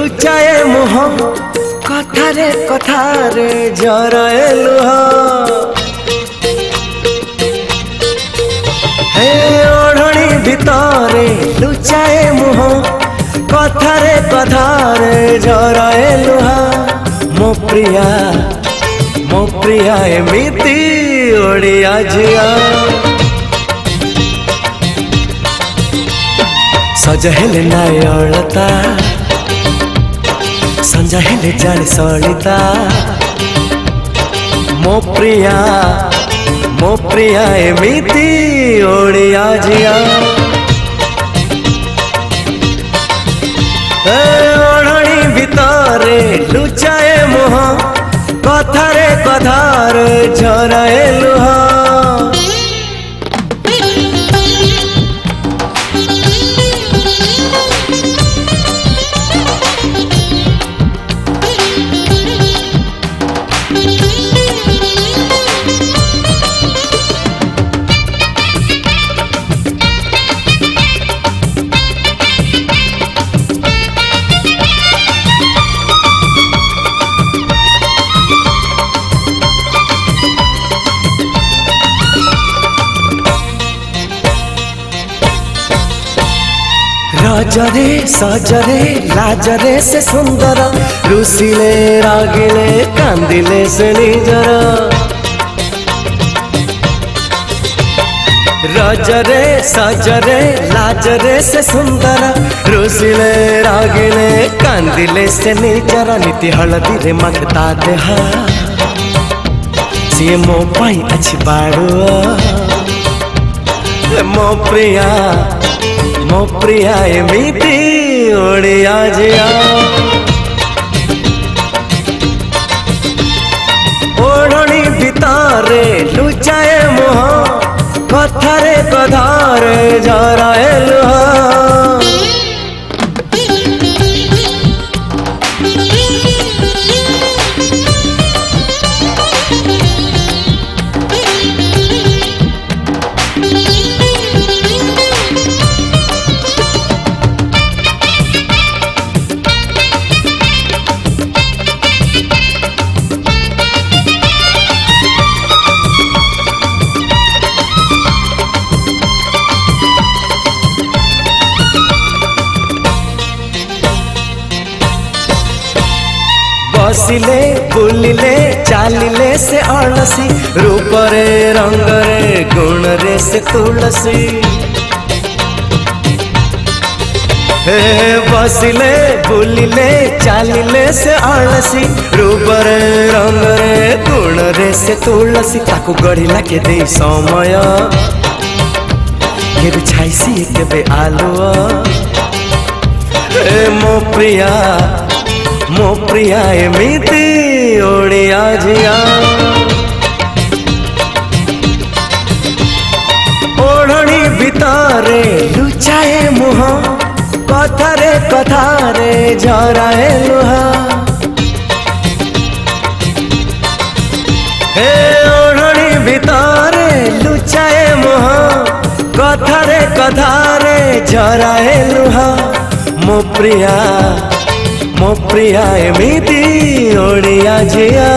लुचाए मुह कथारे कथारे जराए लुह हे ओढ़णी भितरे लुचाए मुह कथारे कथारे जराए लुह मो प्रिया एमिति ओडिया जिया सजहले नायलता संजहले जाने सलिता मो प्रिया एमिति ओडिया जिया ओढ़णी भितरे लुचाए मुह कथारे कथारे झराए लुह सजरे सजरे लाजरे से सुंदर रुसिले रागिले कांदिले से निजर रजरे सजरे लाजरे से सुंदर रुसिले रागिले कांदिले से निजर नीति हलदी रे मगता देहा सी मो पाई अच्छी बाड़ुआ मो प्रिया एमिति ओडिया जिया ओढ़णी भितरे लुचाए मुह कथारे कथारे जराए लुह बसिले बुलिले चालिले से आलसी रूप रे रंग रे गुण रे से तुलसी बसिले बुलिले चालिले से आलसी रूप रे रंग रे गुण रे से तुलसी ताकू गढ़िला के दे समय केबे छाइसी केबे आलुआ मो प्रिया एमिति ओडिया जिया ओढ़णी भितरे लुचाए मुह कथारे कथारे जराए लुह हे ओढ़णी भितरे लुचाए मुह कथारे कथारे जराए लुह मो प्रिया एमिति ओडिया जिया।